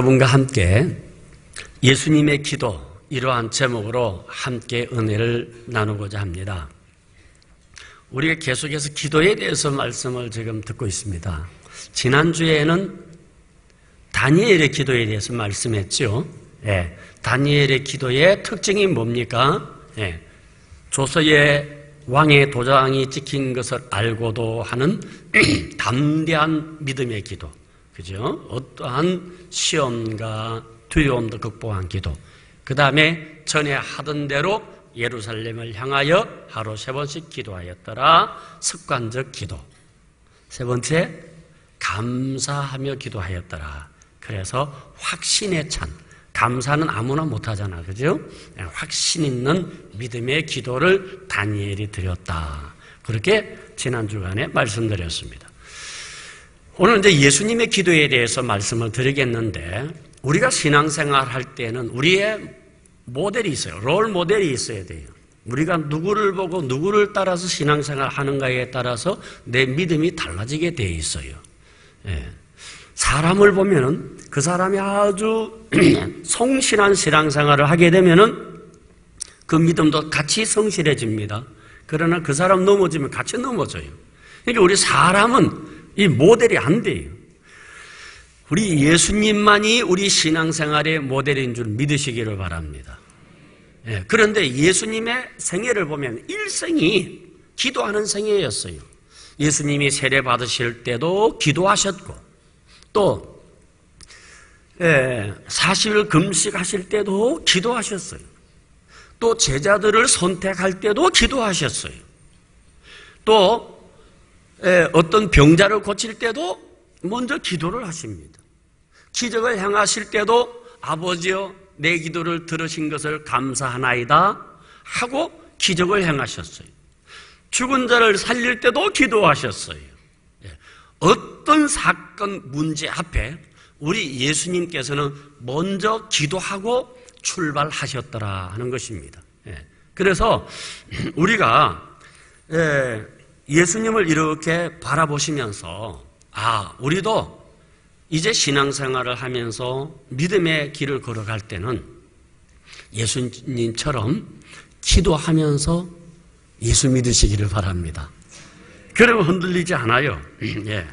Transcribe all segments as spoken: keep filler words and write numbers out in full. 여러분과 함께 예수님의 기도, 이러한 제목으로 함께 은혜를 나누고자 합니다. 우리가 계속해서 기도에 대해서 말씀을 지금 듣고 있습니다. 지난주에는 다니엘의 기도에 대해서 말씀했죠. 예, 다니엘의 기도의 특징이 뭡니까? 예, 조서의 왕의 도장이 찍힌 것을 알고도 하는 담대한 믿음의 기도, 그죠? 어떠한 시험과 두려움도 극복한 기도. 그 다음에 전에 하던 대로 예루살렘을 향하여 하루 세 번씩 기도하였더라. 습관적 기도. 세 번째, 감사하며 기도하였더라. 그래서 확신에 찬, 감사는 아무나 못하잖아, 그죠? 확신 있는 믿음의 기도를 다니엘이 드렸다. 그렇게 지난 주간에 말씀드렸습니다. 오늘 이제 예수님의 기도에 대해서 말씀을 드리겠는데, 우리가 신앙생활 할 때는 우리의 모델이 있어요. 롤 모델이 있어야 돼요. 우리가 누구를 보고 누구를 따라서 신앙생활 하는가에 따라서 내 믿음이 달라지게 돼 있어요. 예. 사람을 보면은 그 사람이 아주 성실한 신앙생활을 하게 되면은 그 믿음도 같이 성실해집니다. 그러나 그 사람 넘어지면 같이 넘어져요. 그러니까 우리 사람은 이 모델이 안 돼요. 우리 예수님만이 우리 신앙생활의 모델인 줄 믿으시기를 바랍니다. 예, 그런데 예수님의 생애를 보면 일생이 기도하는 생애였어요. 예수님이 세례 받으실 때도 기도하셨고, 또 예, 사십 일 금식하실 때도 기도하셨어요. 또 제자들을 선택할 때도 기도하셨어요. 또 예, 어떤 병자를 고칠 때도 먼저 기도를 하십니다. 기적을 행하실 때도 아버지여 내 기도를 들으신 것을 감사하나이다 하고 기적을 행하셨어요. 죽은 자를 살릴 때도 기도하셨어요. 어떤 사건 문제 앞에 우리 예수님께서는 먼저 기도하고 출발하셨더라 하는 것입니다. 그래서 우리가 예수님을 이렇게 바라보시면서 아, 우리도 이제 신앙생활을 하면서 믿음의 길을 걸어갈 때는 예수님처럼 기도하면서 예수 믿으시기를 바랍니다. 그러면 흔들리지 않아요. 예.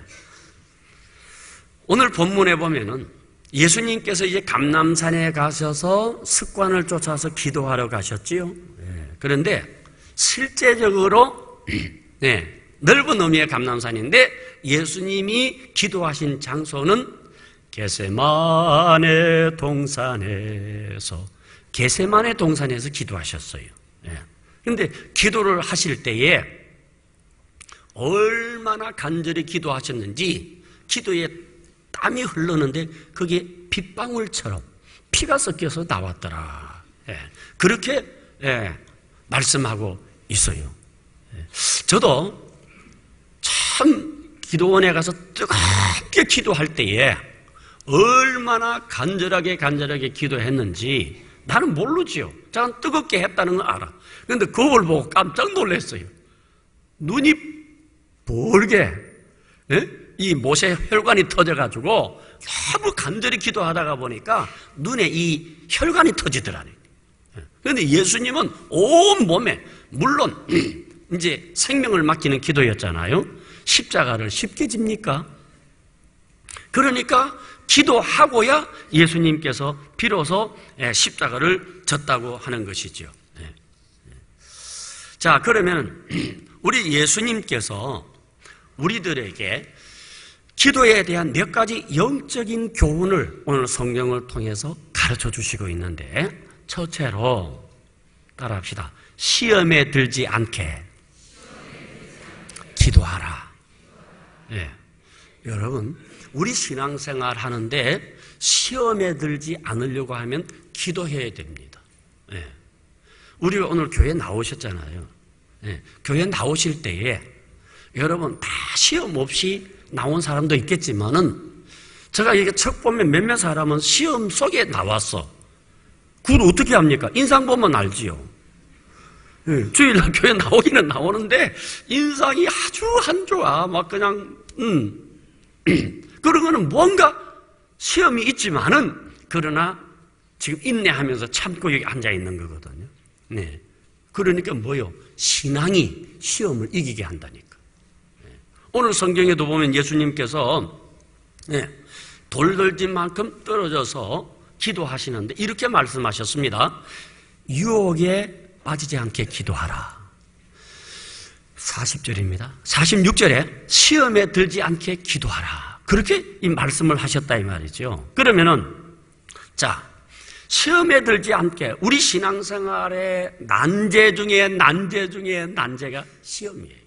오늘 본문에 보면은 예수님께서 이제 감람산에 가셔서 습관을 쫓아서 기도하러 가셨지요. 예. 그런데 실제적으로 예. 넓은 의미의 감람산인데 예수님이 기도하신 장소는 겟세마네 동산에서 겟세마네 동산에서 기도하셨어요. 그런데 예. 기도를 하실 때에 얼마나 간절히 기도하셨는지 기도에 땀이 흘렀는데 그게 빗방울처럼 피가 섞여서 나왔더라. 예. 그렇게 예. 말씀하고 있어요. 예. 저도 참 기도원에 가서 뜨겁게 기도할 때에 얼마나 간절하게 간절하게 기도했는지 나는 모르지요. 저는 뜨겁게 했다는 걸 알아. 그런데 그걸 보고 깜짝 놀랐어요. 눈이 벌게 예? 이 모세 혈관이 터져가지고 너무 간절히 기도하다가 보니까 눈에 이 혈관이 터지더라니. 그런데 예수님은 온몸에 물론 이제 생명을 맡기는 기도였잖아요. 십자가를 쉽게 집니까? 그러니까 기도하고야 예수님께서 비로소 십자가를 졌다고 하는 것이죠. 자, 그러면 우리 예수님께서 우리들에게 기도에 대한 몇 가지 영적인 교훈을 오늘 성경을 통해서 가르쳐 주시고 있는데, 첫째로 따라합시다. 시험에 들지 않게 기도하라. 예. 여러분, 우리 신앙생활 하는데 시험에 들지 않으려고 하면 기도해야 됩니다. 예. 우리 오늘 교회 나오셨잖아요. 예. 교회 나오실 때에 여러분 다 시험 없이 나온 사람도 있겠지만은 제가 이게 책 보면 몇몇 사람은 시험 속에 나왔어. 그걸 어떻게 합니까? 인상 보면 알지요. 예, 주일날 교회 나오기는 나오는데 인상이 아주 안 좋아. 막 그냥 음. 그런 거는 뭔가 시험이 있지만은 그러나 지금 인내하면서 참고 여기 앉아 있는 거거든요. 네. 그러니까 뭐요? 신앙이 시험을 이기게 한다니까. 네. 오늘 성경에도 보면 예수님께서 네, 돌 던진 만큼 떨어져서 기도하시는데 이렇게 말씀하셨습니다. 유혹에 빠지지 않게 기도하라. 사십 절입니다. 사십육 절에 시험에 들지 않게 기도하라. 그렇게 이 말씀을 하셨다 이 말이죠. 그러면은 자, 시험에 들지 않게 우리 신앙생활의 난제 중에 난제 중에 난제가 시험이에요.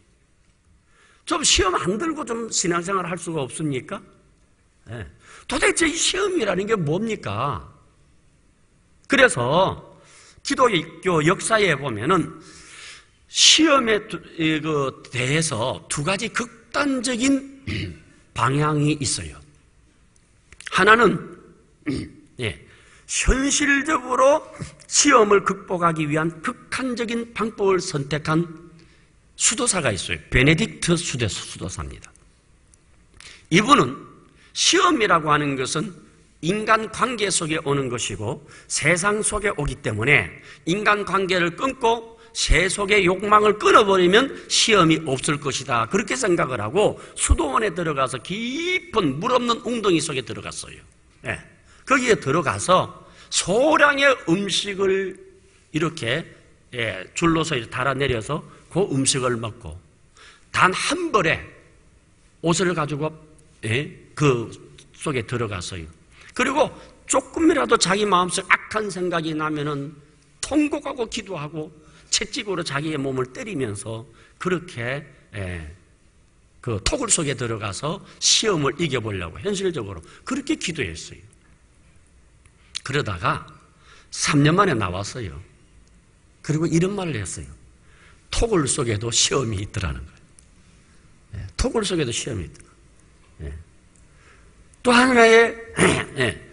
좀 시험 안 들고 좀 신앙생활 할 수가 없습니까? 네. 도대체 이 시험이라는 게 뭡니까? 그래서 기독교 역사에 보면은 시험에 대해서 두 가지 극단적인 방향이 있어요. 하나는 예, 현실적으로 시험을 극복하기 위한 극한적인 방법을 선택한 수도사가 있어요. 베네딕트 수도사입니다. 이분은 시험이라고 하는 것은 인간관계 속에 오는 것이고 세상 속에 오기 때문에 인간관계를 끊고 세속의 욕망을 끊어버리면 시험이 없을 것이다 그렇게 생각을 하고 수도원에 들어가서 깊은 물없는 웅덩이 속에 들어갔어요. 네. 거기에 들어가서 소량의 음식을 이렇게 예, 줄로서 이렇게 달아내려서 그 음식을 먹고 단 한 벌의 옷을 가지고 예, 그 속에 들어가서요. 그리고 조금이라도 자기 마음속 악한 생각이 나면은 통곡하고 기도하고 채찍으로 자기의 몸을 때리면서 그렇게 예, 그 토굴 속에 들어가서 시험을 이겨보려고 현실적으로 그렇게 기도했어요. 그러다가 삼 년 만에 나왔어요. 그리고 이런 말을 했어요. 토굴 속에도 시험이 있더라는 거예요. 예, 토굴 속에도 시험이 있더라. 예. 또 하나의 예,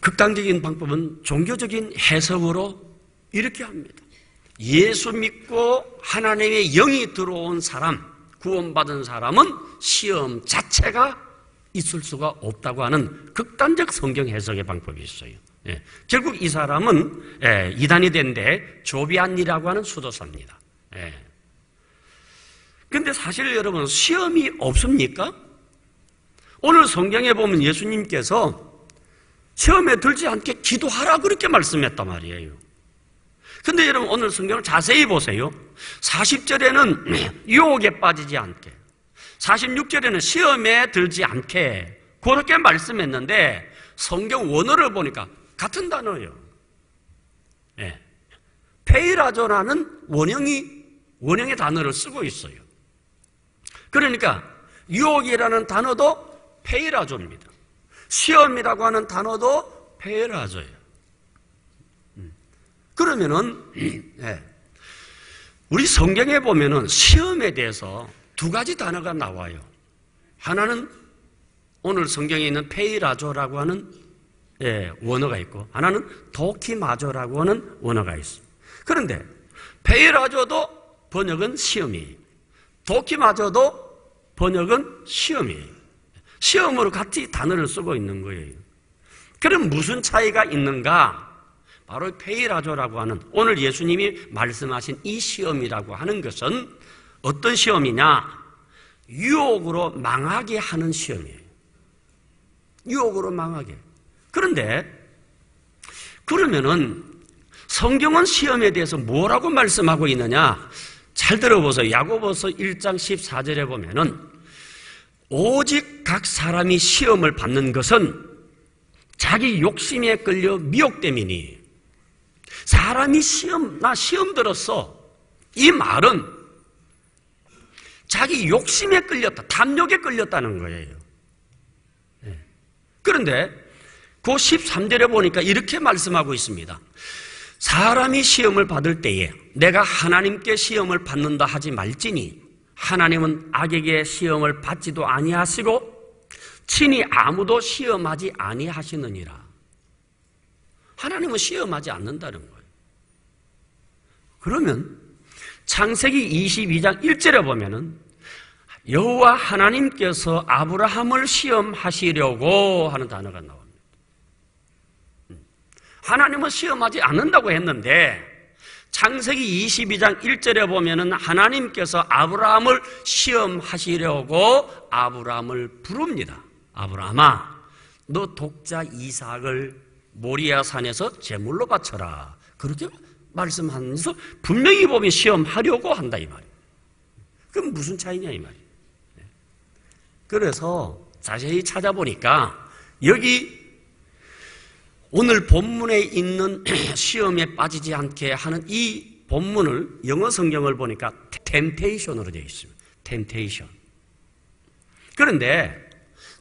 극단적인 방법은 종교적인 해석으로 이렇게 합니다. 예수 믿고 하나님의 영이 들어온 사람, 구원받은 사람은 시험 자체가 있을 수가 없다고 하는 극단적 성경 해석의 방법이 있어요. 예. 결국 이 사람은 예, 이단이 된데 조비안이라고 하는 수도사입니다. 예. 근데 사실 여러분 시험이 없습니까? 오늘 성경에 보면 예수님께서 시험에 들지 않게 기도하라 그렇게 말씀했단 말이에요. 근데 여러분 오늘 성경을 자세히 보세요. 사십 절에는 유혹에 빠지지 않게, 사십육 절에는 시험에 들지 않게 그렇게 말씀했는데 성경 원어를 보니까 같은 단어예요. 네. 페이라조라는 원형이, 원형의 단어를 쓰고 있어요. 그러니까 유혹이라는 단어도 페이라조입니다. 시험이라고 하는 단어도 페이라조예요. 그러면은 예, 우리 성경에 보면은 시험에 대해서 두 가지 단어가 나와요. 하나는 오늘 성경에 있는 페이라조라고 하는 예, 원어가 있고 하나는 도키마조라고 하는 원어가 있어요. 그런데 페이라조도 번역은 시험이에요. 도키마조도 번역은 시험이에요. 시험으로 같이 단어를 쓰고 있는 거예요. 그럼 무슨 차이가 있는가? 바로 페이라조라고 하는 오늘 예수님이 말씀하신 이 시험이라고 하는 것은 어떤 시험이냐? 유혹으로 망하게 하는 시험이에요. 유혹으로 망하게. 그런데 그러면은 성경은 시험에 대해서 뭐라고 말씀하고 있느냐? 잘 들어보세요. 야고보서 일 장 십사 절에 보면은 오직 각 사람이 시험을 받는 것은 자기 욕심에 끌려 미혹됨이니 사람이 시험, 나 시험 들었어 이 말은 자기 욕심에 끌렸다, 탐욕에 끌렸다는 거예요. 네. 그런데 그 십삼 절에 보니까 이렇게 말씀하고 있습니다. 사람이 시험을 받을 때에 내가 하나님께 시험을 받는다 하지 말지니 하나님은 악에게 시험을 받지도 아니하시고 친히 아무도 시험하지 아니하시느니라. 하나님은 시험하지 않는다는 거예요. 그러면 창세기 이십이 장 일 절에 보면은 여호와 하나님께서 아브라함을 시험하시려고 하는 단어가 나옵니다. 하나님은 시험하지 않는다고 했는데 창세기 이십이 장 일 절에 보면은 하나님께서 아브라함을 시험하시려고 아브라함을 부릅니다. 아브라함아, 너 독자 이삭을 모리아산에서 제물로 바쳐라. 그렇게 말씀하면서 분명히 보면 시험하려고 한다 이 말이에요. 그럼 무슨 차이냐 이 말이에요. 그래서 자세히 찾아보니까 여기 오늘 본문에 있는 시험에 빠지지 않게 하는 이 본문을 영어 성경을 보니까 temptation으로 되어 있습니다. temptation. 그런데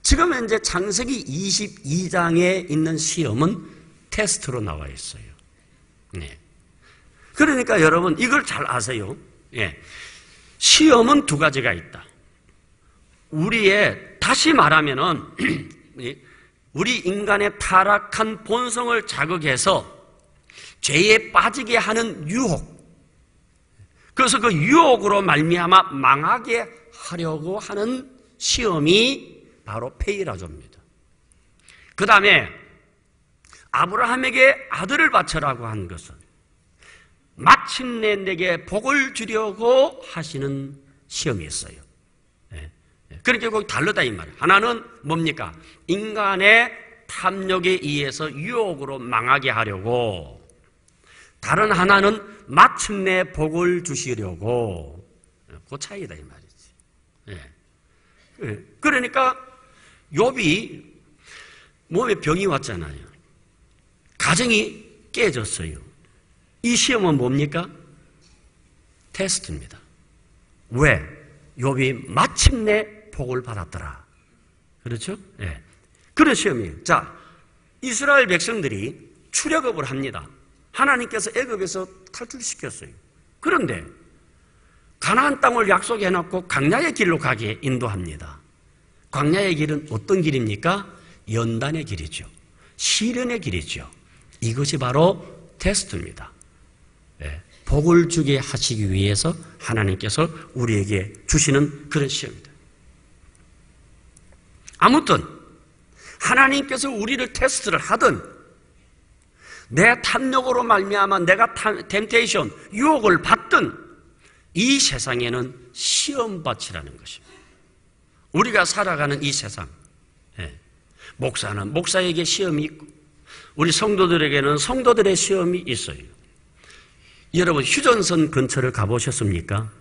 지금 현재 창세기 이십이 장에 있는 시험은 테스트로 나와 있어요. 네. 그러니까 여러분 이걸 잘 아세요. 예. 시험은 두 가지가 있다. 우리의, 다시 말하면은 우리 인간의 타락한 본성을 자극해서 죄에 빠지게 하는 유혹, 그래서 그 유혹으로 말미암아 망하게 하려고 하는 시험이 바로 페이라조입니다. 그 다음에 아브라함에게 아들을 바쳐라고 한 것은 마침내 내게 복을 주려고 하시는 시험이었어요. 그러니까 거기 다르다 이 말이에요. 하나는 뭡니까? 인간의 탐욕에 의해서 유혹으로 망하게 하려고, 다른 하나는 마침내 복을 주시려고. 그 차이다 이 말이지. 그러니까 욥이 몸에 병이 왔잖아요. 가정이 깨졌어요. 이 시험은 뭡니까? 테스트입니다. 왜? 욥이 마침내 복을 받았더라. 그렇죠? 예. 네. 그런 시험이에요. 자, 이스라엘 백성들이 출애굽을 합니다. 하나님께서 애굽에서 탈출시켰어요. 그런데 가나안 땅을 약속해놓고 광야의 길로 가게 인도합니다. 광야의 길은 어떤 길입니까? 연단의 길이죠. 시련의 길이죠. 이것이 바로 테스트입니다. 예, 복을 주게 하시기 위해서 하나님께서 우리에게 주시는 그런 시험입니다. 아무튼 하나님께서 우리를 테스트를 하든, 내 탐욕으로 말미암아 내가 템테이션, 유혹을 받든, 이 세상에는 시험밭이라는 것입니다. 우리가 살아가는 이 세상, 예, 목사는 목사에게 시험이 있고 우리 성도들에게는 성도들의 시험이 있어요. 여러분 휴전선 근처를 가보셨습니까?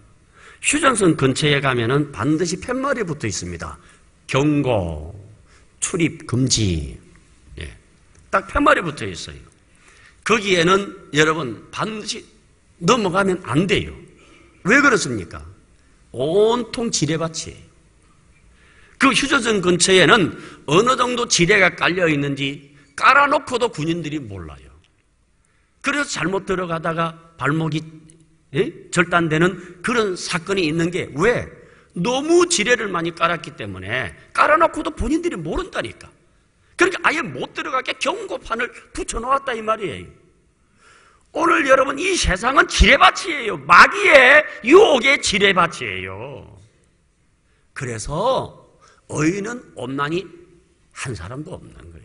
휴전선 근처에 가면은 반드시 팻말이 붙어 있습니다. 경고, 출입 금지. 예. 딱 팻말이 붙어 있어요. 거기에는 여러분 반드시 넘어가면 안 돼요. 왜 그렇습니까? 온통 지뢰밭이에요. 그 휴전선 근처에는 어느 정도 지뢰가 깔려 있는지 깔아놓고도 군인들이 몰라요. 그래서 잘못 들어가다가 발목이 예? 절단되는 그런 사건이 있는 게 왜? 너무 지뢰를 많이 깔았기 때문에 깔아놓고도 본인들이 모른다니까. 그러니까 아예 못 들어가게 경고판을 붙여놓았다 이 말이에요. 오늘 여러분 이 세상은 지뢰밭이에요. 마귀의 유혹의 지뢰밭이에요. 그래서 의인은 없나니 한 사람도 없는 거예요.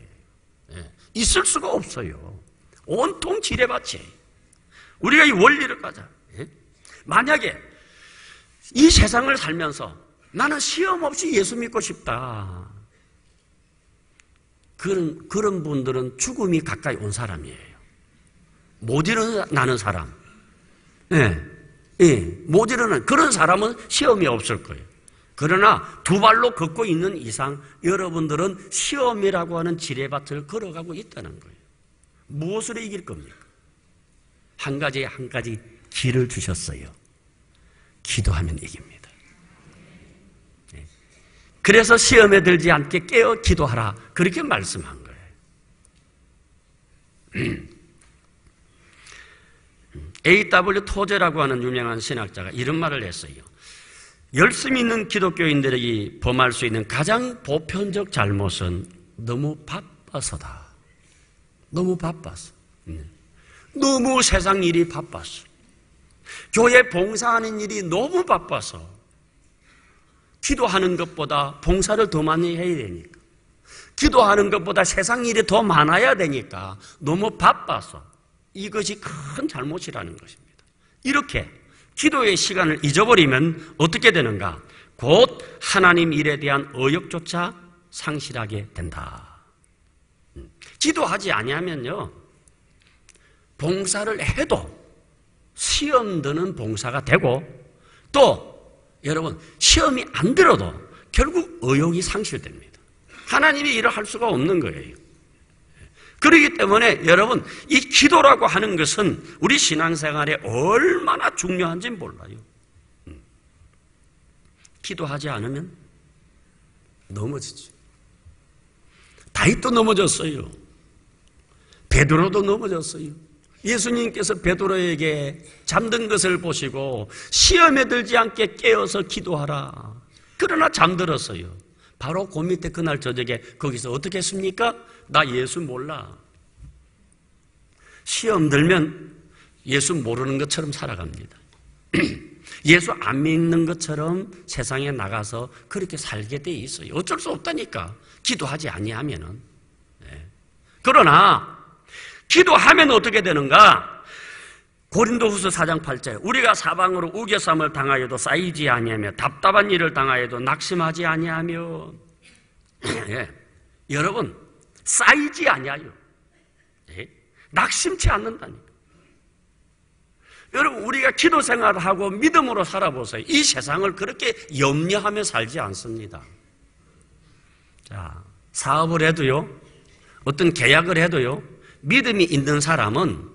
예. 있을 수가 없어요. 온통 지뢰밭이. 우리가 이 원리를 가자. 예? 만약에 이 세상을 살면서 나는 시험 없이 예수 믿고 싶다. 그런, 그런 분들은 죽음이 가까이 온 사람이에요. 못 일어나는 사람. 예. 예. 못 일어나는 그런 사람은 시험이 없을 거예요. 그러나 두 발로 걷고 있는 이상 여러분들은 시험이라고 하는 지뢰밭을 걸어가고 있다는 거예요. 무엇으로 이길 겁니까? 한 가지 한 가지 길을 주셨어요. 기도하면 이깁니다. 네. 그래서 시험에 들지 않게 깨어 기도하라. 그렇게 말씀한 거예요. 에이 더블유 토제라고 하는 유명한 신학자가 이런 말을 했어요. 열심히 있는 기독교인들이 범할 수 있는 가장 보편적 잘못은 너무 바빠서다. 너무 바빴어. 너무 세상 일이 바빴어. 교회 봉사하는 일이 너무 바빠서. 기도하는 것보다 봉사를 더 많이 해야 되니까, 기도하는 것보다 세상 일이 더 많아야 되니까 너무 바빠서, 이것이 큰 잘못이라는 것입니다. 이렇게 기도의 시간을 잊어버리면 어떻게 되는가? 곧 하나님 일에 대한 의욕조차 상실하게 된다. 기도하지 아니하면요, 봉사를 해도 시험 드는 봉사가 되고, 또 여러분 시험이 안 들어도 결국 의욕이 상실됩니다. 하나님이 일을 할 수가 없는 거예요. 그렇기 때문에 여러분, 이 기도라고 하는 것은 우리 신앙생활에 얼마나 중요한지 몰라요. 기도하지 않으면 넘어지죠. 다윗도 넘어졌어요. 베드로도 넘어졌어요. 예수님께서 베드로에게 잠든 것을 보시고 시험에 들지 않게 깨어서 기도하라. 그러나 잠들었어요. 바로 그 밑에 그날 저녁에 거기서 어떻게 했습니까? 나 예수 몰라. 시험 들면 예수 모르는 것처럼 살아갑니다. 예수 안 믿는 것처럼 세상에 나가서 그렇게 살게 돼 있어요. 어쩔 수 없다니까, 기도하지 아니하면은. 네. 그러나 기도하면 어떻게 되는가? 고린도후서 사 장 팔 절, 우리가 사방으로 우겨쌈을 당하여도 쌓이지 아니하며 답답한 일을 당하여도 낙심하지 아니하며. 예. 여러분, 쌓이지 아니하여, 예? 낙심치 않는다니까. 여러분, 우리가 기도 생활하고 믿음으로 살아보세요. 이 세상을 그렇게 염려하며 살지 않습니다. 자, 사업을 해도요, 어떤 계약을 해도요, 믿음이 있는 사람은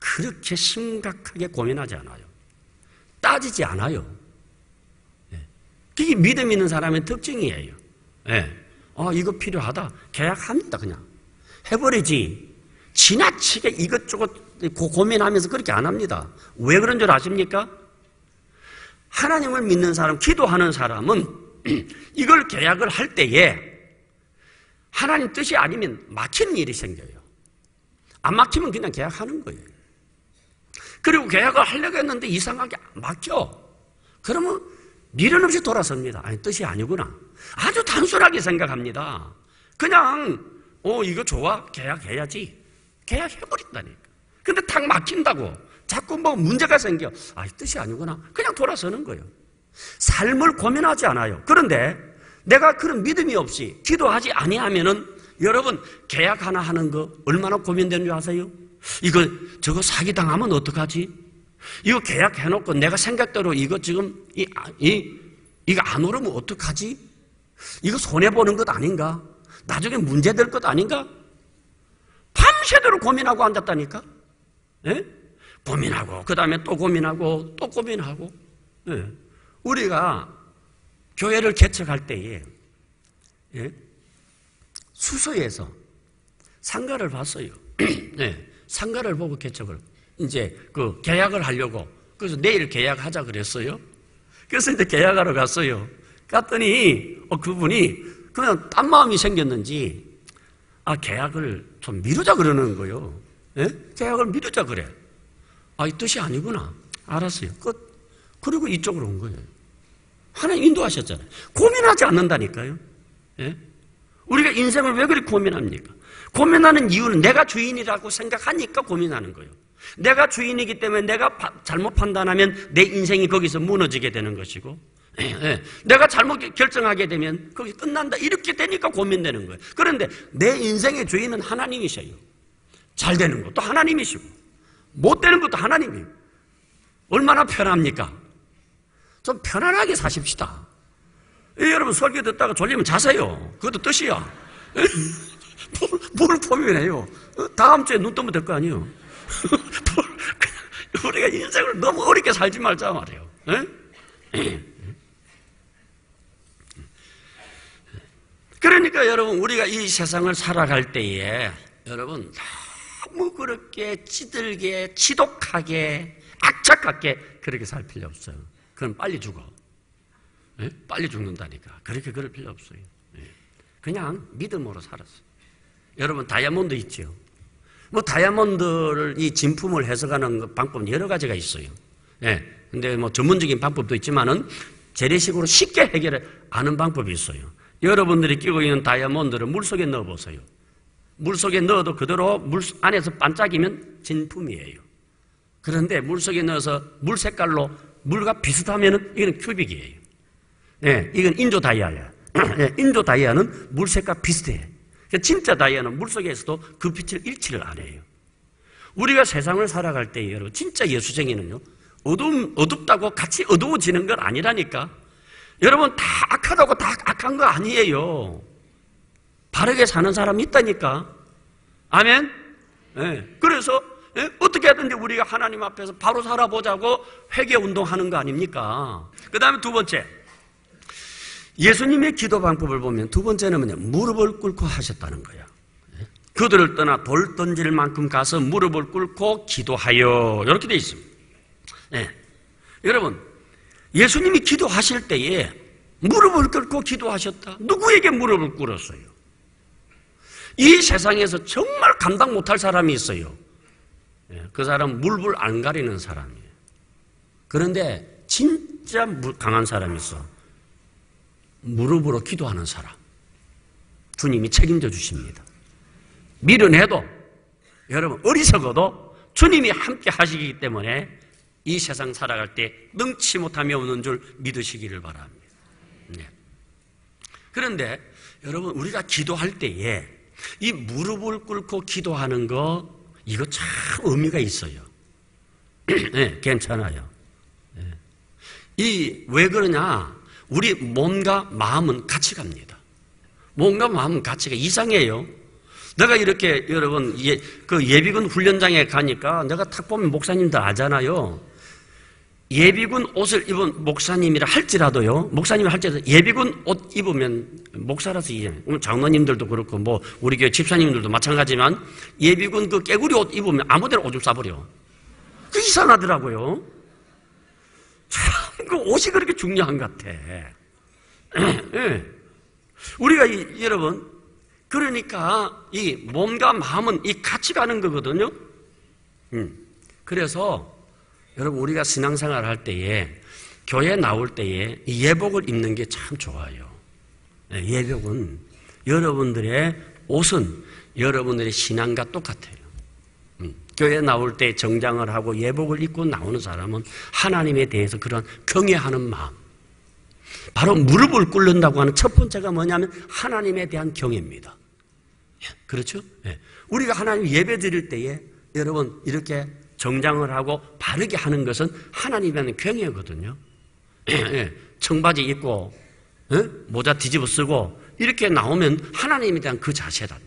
그렇게 심각하게 고민하지 않아요. 따지지 않아요. 그게 믿음 있는 사람의 특징이에요. 예. 어, 이거 필요하다, 계약합니다, 그냥 해버리지. 지나치게 이것저것 고민하면서 그렇게 안 합니다. 왜 그런 줄 아십니까? 하나님을 믿는 사람, 기도하는 사람은 이걸 계약을 할 때에 하나님 뜻이 아니면 막힌 일이 생겨요. 안 막히면 그냥 계약하는 거예요. 그리고 계약을 하려고 했는데 이상하게 막혀. 그러면 미련 없이 돌아섭니다. 아니, 뜻이 아니구나. 아주 단순하게 생각합니다. 그냥 어, 이거 좋아, 계약해야지, 계약해버린다니까. 근데 탁 막힌다고 자꾸 뭐 문제가 생겨. 아니, 뜻이 아니구나, 그냥 돌아서는 거예요. 삶을 고민하지 않아요. 그런데 내가 그런 믿음이 없이 기도하지 아니하면은 여러분, 계약 하나 하는 거 얼마나 고민되는 줄 아세요? 이거 저거 사기당하면 어떡하지? 이거 계약해놓고 내가 생각대로 이거 지금 이, 이, 이거 안 오르면 어떡하지? 이거 손해보는 것 아닌가? 나중에 문제될 것 아닌가? 밤새도록 고민하고 앉았다니까? 예? 고민하고 그 다음에 또 고민하고 또 고민하고. 예. 우리가 교회를 개척할 때에, 예? 수서에서 상가를 봤어요. 네, 상가를 보고 개척을, 이제 그 계약을 하려고, 그래서 내일 계약하자 그랬어요. 그래서 이제 계약하러 갔어요. 갔더니 어, 그분이 그냥 딴 마음이 생겼는지 아, 계약을 좀 미루자 그러는 거예요. 네? 계약을 미루자 그래. 아, 이 뜻이 아니구나. 알았어요. 끝. 그리고 이쪽으로 온 거예요. 하나님 인도하셨잖아요. 고민하지 않는다니까요. 네? 우리가 인생을 왜 그렇게 고민합니까? 고민하는 이유는 내가 주인이라고 생각하니까 고민하는 거예요. 내가 주인이기 때문에 내가 바, 잘못 판단하면 내 인생이 거기서 무너지게 되는 것이고, 에, 에. 내가 잘못 결정하게 되면 거기 끝난다, 이렇게 되니까 고민되는 거예요. 그런데 내 인생의 주인은 하나님이셔요. 잘 되는 것도 하나님이시고 못 되는 것도 하나님이에요. 얼마나 편합니까? 좀 편안하게 사십시다. 예, 여러분, 설교 듣다가 졸리면 자세요. 그것도 뜻이야. 뭘, 뭘 고민해요? 다음 주에 눈 뜨면 될 거 아니에요. 우리가 인생을 너무 어렵게 살지 말자 말이에요. 예? 그러니까 여러분, 우리가 이 세상을 살아갈 때에 여러분, 너무 그렇게 찌들게, 지독하게, 악착같게 그렇게 살 필요 없어요. 그럼 빨리 죽어. 예? 빨리 죽는다니까. 그렇게 그럴 필요 없어요. 예. 그냥 믿음으로 살았어요. 여러분, 다이아몬드 있죠. 뭐 다이아몬드를 이 진품을 해석하는 방법 여러 가지가 있어요. 예. 근데 뭐 전문적인 방법도 있지만은 재래식으로 쉽게 해결을 아는 방법이 있어요. 여러분들이 끼고 있는 다이아몬드를 물속에 넣어보세요. 물속에 넣어도 그대로 물 안에서 반짝이면 진품이에요. 그런데 물속에 넣어서 물 색깔로 물과 비슷하면 이건 큐빅이에요. 예, 이건 인조 다이아야. 예, 인조 다이아는 물 색깔 비슷해. 진짜 다이아는 물속에서도 그 빛을 일치를 안 해요. 우리가 세상을 살아갈 때 여러분, 진짜 예수쟁이는요, 어둠, 어둡다고 같이 어두워지는 건 아니라니까. 여러분 다 악하다고 다 악한 거 아니에요. 바르게 사는 사람이 있다니까. 아멘? 예. 그래서 예? 어떻게 하든지 우리가 하나님 앞에서 바로 살아보자고 회개운동하는 거 아닙니까? 그 다음에 두 번째, 예수님의 기도 방법을 보면 두 번째는 뭐냐, 무릎을 꿇고 하셨다는 거야. 그들을 떠나 돌 던질 만큼 가서 무릎을 꿇고 기도하여, 이렇게 되어 있습니다. 예. 여러분, 예수님이 기도하실 때에 무릎을 꿇고 기도하셨다. 누구에게 무릎을 꿇었어요? 이 세상에서 정말 감당 못할 사람이 있어요. 예. 그 사람은 물불 안 가리는 사람이에요. 그런데 진짜 강한 사람이 있어. 무릎으로 기도하는 사람. 주님이 책임져 주십니다. 미련해도, 여러분 어리석어도 주님이 함께 하시기 때문에 이 세상 살아갈 때 능치 못하며 우는 줄 믿으시기를 바랍니다. 네. 그런데 여러분, 우리가 기도할 때에 이 무릎을 꿇고 기도하는 거, 이거 참 의미가 있어요. 네, 괜찮아요. 네. 이 왜 그러냐, 우리 몸과 마음은 같이 갑니다. 몸과 마음은 같이 가. 이상해요. 내가 이렇게 여러분 예, 그 예비군 훈련장에 가니까 내가 탁 보면 목사님들 아잖아요. 예비군 옷을 입은 목사님이라 할지라도요, 목사님이 할지라도 예비군 옷 입으면 목사라서 이해, 장로님들도 그렇고 뭐 우리 교회 집사님들도 마찬가지지만 예비군 그 깨구리 옷 입으면 아무데나 오줌 싸버려. 그 이상하더라고요. 참, 그 옷이 그렇게 중요한 것 같아. 우리가 이, 여러분, 그러니까 이 몸과 마음은 이 같이 가는 거거든요. 음. 그래서 여러분, 우리가 신앙생활 할 때에, 교회 나올 때에 이 예복을 입는 게 참 좋아요. 예, 예복은, 여러분들의 옷은 여러분들의 신앙과 똑같아요. 교회 나올 때 정장을 하고 예복을 입고 나오는 사람은 하나님에 대해서 그런 경외하는 마음, 바로 무릎을 꿇는다고 하는 첫 번째가 뭐냐면 하나님에 대한 경외입니다. 그렇죠? 우리가 하나님 예배 드릴 때에 여러분 이렇게 정장을 하고 바르게 하는 것은 하나님에 대한 경외거든요. 청바지 입고 모자 뒤집어 쓰고 이렇게 나오면 하나님에 대한 그 자세다.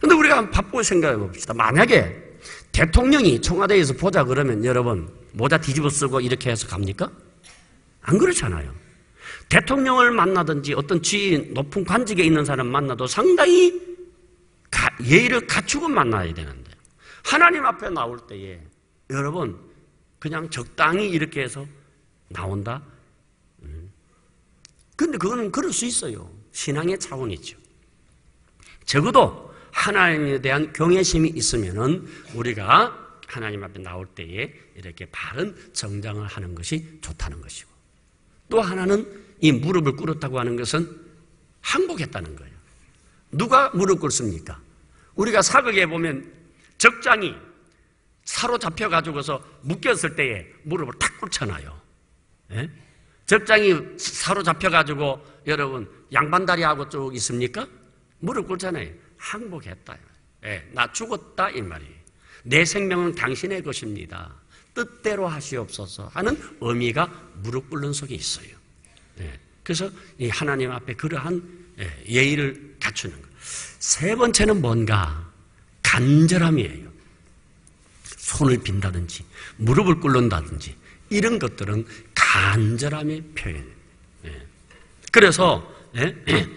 근데 우리가 한번 바쁘게 생각해 봅시다. 만약에 대통령이 청와대에서 보자 그러면 여러분 모자 뒤집어 쓰고 이렇게 해서 갑니까? 안 그렇잖아요. 대통령을 만나든지 어떤 지인, 높은 관직에 있는 사람 만나도 상당히 가, 예의를 갖추고 만나야 되는데, 하나님 앞에 나올 때에 여러분 그냥 적당히 이렇게 해서 나온다? 근데 그건 그럴 수 있어요. 신앙의 차원이죠. 적어도 하나님에 대한 경외심이 있으면은 우리가 하나님 앞에 나올 때에 이렇게 바른 정장을 하는 것이 좋다는 것이고, 또 하나는 이 무릎을 꿇었다고 하는 것은 항복했다는 거예요. 누가 무릎 꿇습니까? 우리가 사극에 보면 적장이 사로잡혀 가지고서 묶였을 때에 무릎을 탁 꿇잖아요. 예? 적장이 사로잡혀 가지고 여러분 양반다리하고 쭉 있습니까? 무릎 꿇잖아요. 항복했다. 예, 나 죽었다 이 말이에요. 내 생명은 당신의 것입니다. 뜻대로 하시옵소서 하는 의미가 무릎 꿇는 속에 있어요. 예, 그래서 이 하나님 앞에 그러한 예, 예의를 갖추는 것. 세 번째는 뭔가 간절함이에요. 손을 빈다든지 무릎을 꿇는다든지 이런 것들은 간절함의 표현이에요. 예. 그래서 예, 예.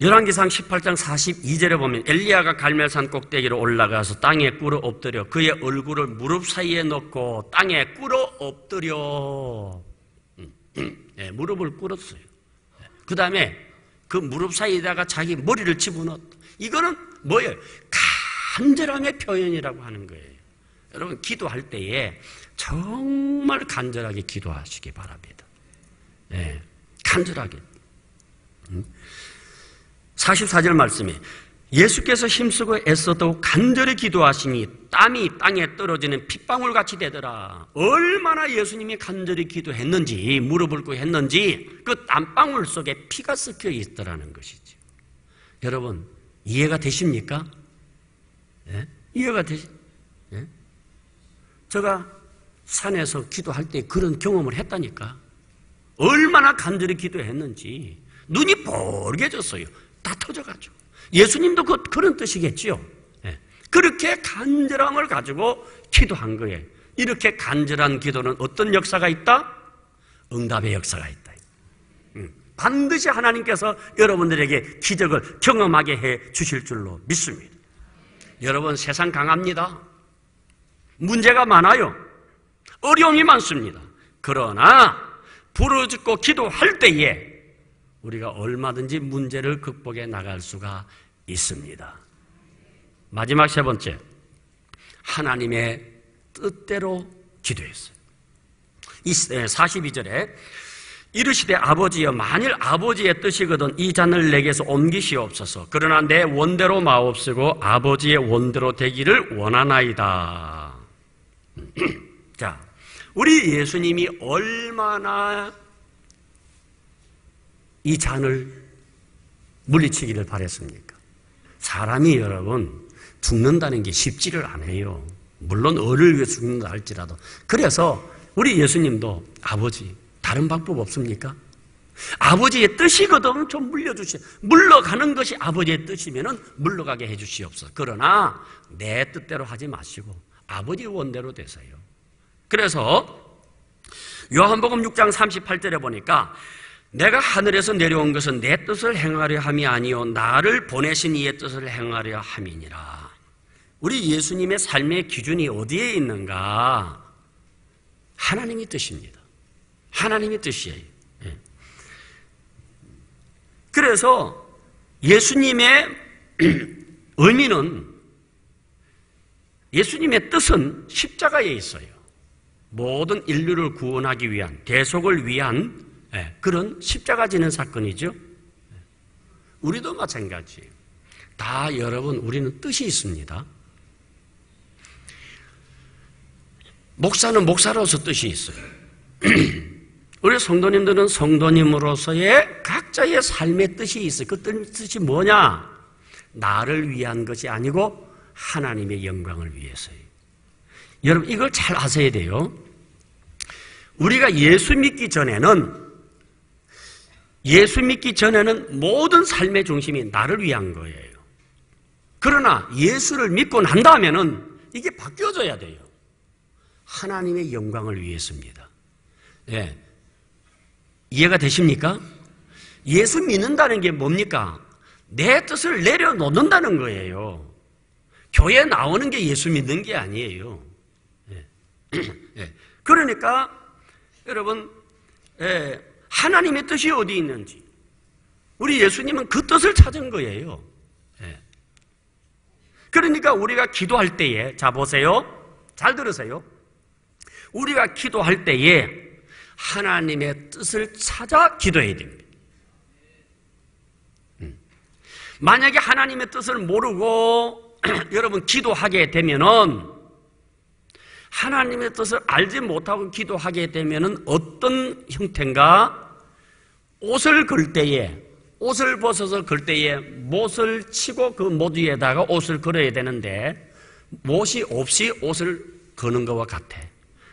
열왕기상 십팔 장 사십이 절에 보면 엘리야가 갈멜산 꼭대기로 올라가서 땅에 꿇어 엎드려 그의 얼굴을 무릎 사이에 넣고 땅에 꿇어 엎드려. 네, 무릎을 꿇었어요. 그 다음에 그 무릎 사이에다가 자기 머리를 집어넣었다. 이거는 뭐예요? 간절함의 표현이라고 하는 거예요. 여러분 기도할 때에 정말 간절하게 기도하시기 바랍니다. 예, 간절하게. 사십사 절 말씀에 예수께서 힘쓰고 애써도 간절히 기도하시니 땀이 땅에 떨어지는 핏방울같이 되더라. 얼마나 예수님이 간절히 기도했는지, 무릎을 꿇고 했는지 그 땀방울 속에 피가 섞여 있더라는 것이죠. 여러분 이해가 되십니까? 예? 이해가 되시? 예? 제가 산에서 기도할 때 그런 경험을 했다니까. 얼마나 간절히 기도했는지 눈이 벌개졌어요. 다 터져가지고. 예수님도 그, 그런 뜻이겠지요. 예. 그렇게 간절함을 가지고 기도한 거예요. 이렇게 간절한 기도는 어떤 역사가 있다? 응답의 역사가 있다. 음. 반드시 하나님께서 여러분들에게 기적을 경험하게 해 주실 줄로 믿습니다. 여러분 세상 강합니다. 문제가 많아요. 어려움이 많습니다. 그러나 부르짖고 기도할 때에 우리가 얼마든지 문제를 극복해 나갈 수가 있습니다. 마지막 세 번째, 하나님의 뜻대로 기도했어요. 사십이 절에 이르시되 아버지여 만일 아버지의 뜻이거든 이 잔을 내게서 옮기시옵소서. 그러나 내 원대로 마옵시고 아버지의 원대로 되기를 원하나이다. 자, 우리 예수님이 얼마나 이 잔을 물리치기를 바랬습니까? 사람이 여러분 죽는다는 게 쉽지를 않아요. 물론 어를 위해 죽는다 할지라도. 그래서 우리 예수님도 아버지 다른 방법 없습니까? 아버지의 뜻이거든 좀 물려주시오. 물러가는 것이 아버지의 뜻이면 물러가게 해주시옵소서. 그러나 내 뜻대로 하지 마시고 아버지 원대로 되세요. 그래서 요한복음 육 장 삼십팔 절에 보니까 내가 하늘에서 내려온 것은 내 뜻을 행하려 함이 아니요 나를 보내신 이의 뜻을 행하려 함이니라. 우리 예수님의 삶의 기준이 어디에 있는가? 하나님의 뜻입니다. 하나님의 뜻이에요. 그래서 예수님의 의미는, 예수님의 뜻은 십자가에 있어요. 모든 인류를 구원하기 위한, 대속을 위한 그런 십자가 지는 사건이죠. 우리도 마찬가지예요. 다 여러분 우리는 뜻이 있습니다. 목사는 목사로서 뜻이 있어요. 우리 성도님들은 성도님으로서의 각자의 삶의 뜻이 있어요. 그 뜻이 뭐냐? 나를 위한 것이 아니고 하나님의 영광을 위해서예요. 여러분 이걸 잘 아셔야 돼요. 우리가 예수 믿기 전에는 예수 믿기 전에는 모든 삶의 중심이 나를 위한 거예요. 그러나 예수를 믿고 난 다음에는 이게 바뀌어져야 돼요. 하나님의 영광을 위해서입니다. 예. 이해가 되십니까? 예수 믿는다는 게 뭡니까? 내 뜻을 내려놓는다는 거예요. 교회에 나오는 게 예수 믿는 게 아니에요. 예. 예. 그러니까 여러분 예. 하나님의 뜻이 어디 있는지, 우리 예수님은 그 뜻을 찾은 거예요. 예. 그러니까 우리가 기도할 때에, 자 보세요, 잘 들으세요. 우리가 기도할 때에 하나님의 뜻을 찾아 기도해야 됩니다. 음. 만약에 하나님의 뜻을 모르고 여러분 기도하게 되면은, 하나님의 뜻을 알지 못하고 기도하게 되면 어떤 형태인가? 옷을 걸 때에, 옷을 벗어서 걸 때에 못을 치고 그 못 위에다가 옷을 걸어야 되는데 못이 없이 옷을 거는 것과 같아.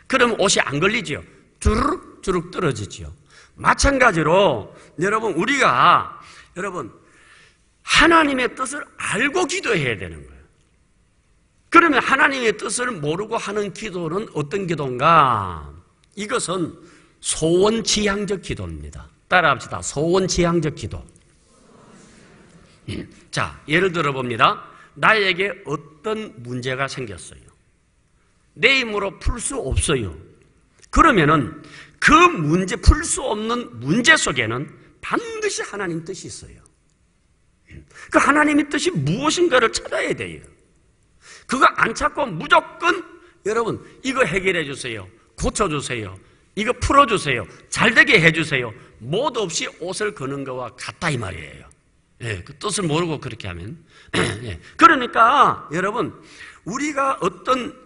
그럼 옷이 안 걸리죠. 주룩주룩 떨어지죠. 마찬가지로 여러분 우리가 여러분 하나님의 뜻을 알고 기도해야 되는 거예요. 그러면 하나님의 뜻을 모르고 하는 기도는 어떤 기도인가? 이것은 소원지향적 기도입니다. 따라합시다. 소원지향적 기도. 자, 예를 들어 봅니다. 나에게 어떤 문제가 생겼어요. 내 힘으로 풀 수 없어요. 그러면은 그 문제, 풀 수 없는 문제 속에는 반드시 하나님 뜻이 있어요. 그 하나님의 뜻이 무엇인가를 찾아야 돼요. 그거 안 찾고 무조건 여러분 이거 해결해 주세요, 고쳐주세요, 이거 풀어주세요. 잘되게 해주세요. 못 없이 옷을 거는 것과 같다 이 말이에요. 예, 그 뜻을 모르고 그렇게 하면 예. 그러니까 여러분, 우리가 어떤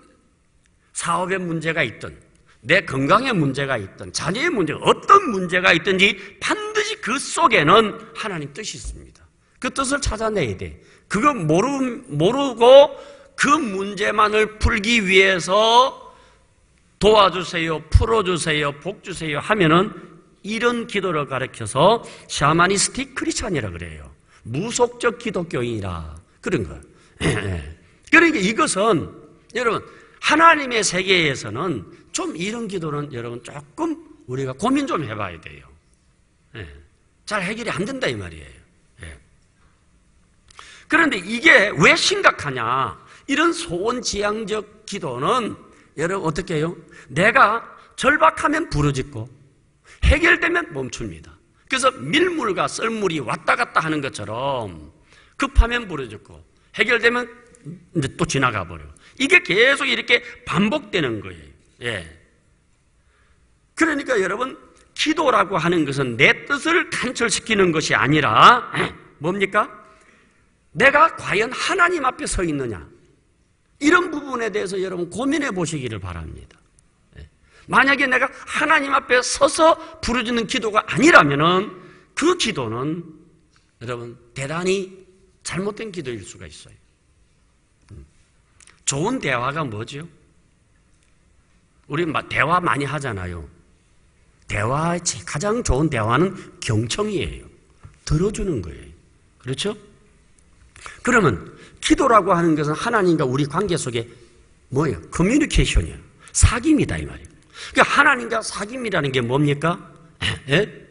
사업의 문제가 있든 내 건강의 문제가 있든 자녀의 문제가 어떤 문제가 있든지 반드시 그 속에는 하나님 뜻이 있습니다. 그 뜻을 찾아내야 돼. 그거 모르, 모르고 그 문제만을 풀기 위해서 도와주세요, 풀어주세요, 복주세요 하면은 이런 기도를 가르쳐서 샤머니스틱 크리스찬이라 그래요. 무속적 기독교인이라 그런 거. 그러니까 이것은 여러분, 하나님의 세계에서는 좀 이런 기도는 여러분 조금 우리가 고민 좀 해봐야 돼요. 잘 해결이 안 된다 이 말이에요. 그런데 이게 왜 심각하냐? 이런 소원지향적 기도는 여러분 어떻게 해요? 내가 절박하면 부르짖고 해결되면 멈춥니다. 그래서 밀물과 썰물이 왔다 갔다 하는 것처럼 급하면 부르짖고 해결되면 이제 또 지나가 버려요. 이게 계속 이렇게 반복되는 거예요. 예. 그러니까 여러분, 기도라고 하는 것은 내 뜻을 간철시키는 것이 아니라 뭡니까? 내가 과연 하나님 앞에 서 있느냐, 이런 부분에 대해서 여러분 고민해 보시기를 바랍니다. 만약에 내가 하나님 앞에 서서 부르짖는 기도가 아니라면 그 기도는 여러분 대단히 잘못된 기도일 수가 있어요. 좋은 대화가 뭐죠? 우리 대화 많이 하잖아요. 대화의 가장 좋은 대화는 경청이에요. 들어주는 거예요. 그렇죠? 그러면 기도라고 하는 것은 하나님과 우리 관계 속에 뭐예요? 커뮤니케이션이에요. 사귐이다 이 말이에요. 그러니까 하나님과 사귐이라는 게 뭡니까? 예?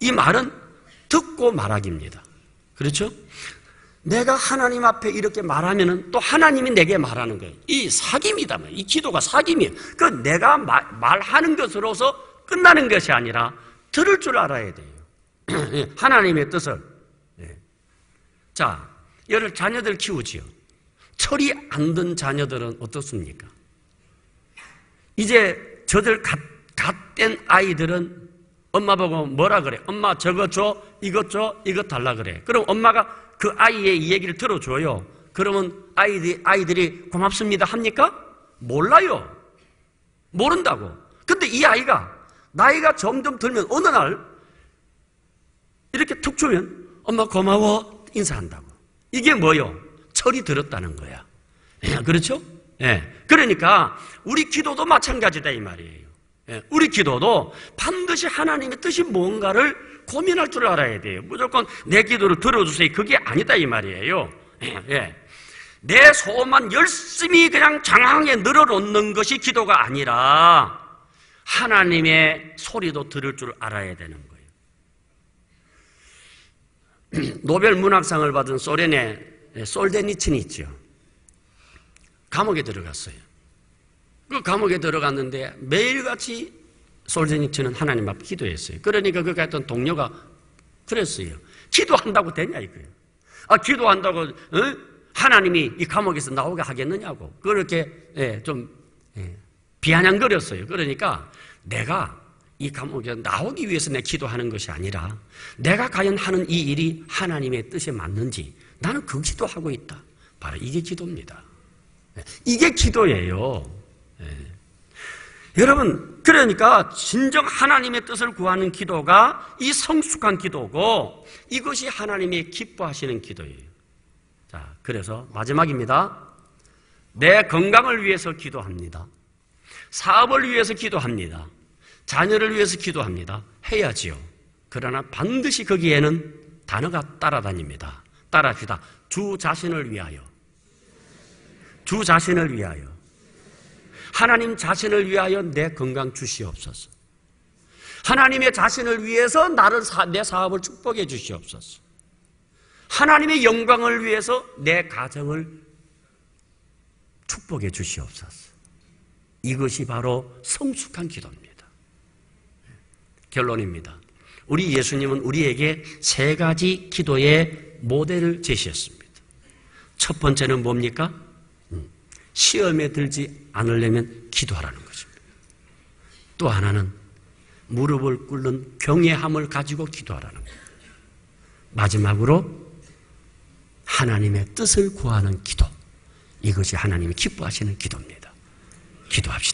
이 말은 듣고 말하기입니다. 그렇죠? 내가 하나님 앞에 이렇게 말하면 또 하나님이 내게 말하는 거예요. 이 사귐이다 말이에요. 이 기도가 사귐이에요. 그 내가 말, 말하는 것으로서 끝나는 것이 아니라 들을 줄 알아야 돼요. 예, 하나님의 뜻을. 예. 자, 여러 자녀들 키우지요. 철이 안 든 자녀들은 어떻습니까? 이제 저들 갓, 갓된 아이들은 엄마 보고 뭐라 그래? 엄마 저거 줘, 이것 줘, 이것 달라 그래. 그럼 엄마가 그 아이의 이 얘기를 들어줘요. 그러면 아이들이, 아이들이 고맙습니다 합니까? 몰라요. 모른다고. 근데 이 아이가 나이가 점점 들면 어느 날 이렇게 툭 주면 엄마 고마워 인사한다고. 이게 뭐요? 철이 들었다는 거야. 예, 그렇죠? 예. 그러니까 우리 기도도 마찬가지다 이 말이에요. 예, 우리 기도도 반드시 하나님의 뜻이 뭔가를 고민할 줄 알아야 돼요. 무조건 내 기도를 들어주세요, 그게 아니다 이 말이에요. 예, 예. 내 소원만 열심히 그냥 장황에 늘어놓는 것이 기도가 아니라 하나님의 소리도 들을 줄 알아야 되는 거예요. 노벨 문학상을 받은 소련의 솔제니친이 있죠. 감옥에 들어갔어요. 그 감옥에 들어갔는데 매일같이 솔제니친은 하나님 앞에 기도했어요. 그러니까 그가 했던 동료가 그랬어요. 기도한다고 되냐 이거예요. 아, 기도한다고 어? 하나님이 이 감옥에서 나오게 하겠느냐고 그렇게 예, 좀 예, 비아냥거렸어요. 그러니까 내가 이 감옥에 나오기 위해서 내 기도하는 것이 아니라 내가 과연 하는 이 일이 하나님의 뜻에 맞는지 나는 그 기도하고 있다. 바로 이게 기도입니다. 이게 기도예요. 예. 여러분, 그러니까 진정 하나님의 뜻을 구하는 기도가 이 성숙한 기도고 이것이 하나님이 기뻐하시는 기도예요. 자, 그래서 마지막입니다. 내 건강을 위해서 기도합니다. 사업을 위해서 기도합니다. 자녀를 위해서 기도합니다. 해야지요. 그러나 반드시 거기에는 단어가 따라다닙니다. 따라합시다. 주 자신을 위하여. 주 자신을 위하여. 하나님 자신을 위하여 내 건강 주시옵소서. 하나님의 자신을 위해서 나를 사, 내 사업을 축복해 주시옵소서. 하나님의 영광을 위해서 내 가정을 축복해 주시옵소서. 이것이 바로 성숙한 기도입니다. 결론입니다. 우리 예수님은 우리에게 세 가지 기도의 모델을 제시했습니다. 첫 번째는 뭡니까? 시험에 들지 않으려면 기도하라는 것입니다. 또 하나는 무릎을 꿇는 경외함을 가지고 기도하라는 거예요. 마지막으로 하나님의 뜻을 구하는 기도. 이것이 하나님이 기뻐하시는 기도입니다. 기도합시다.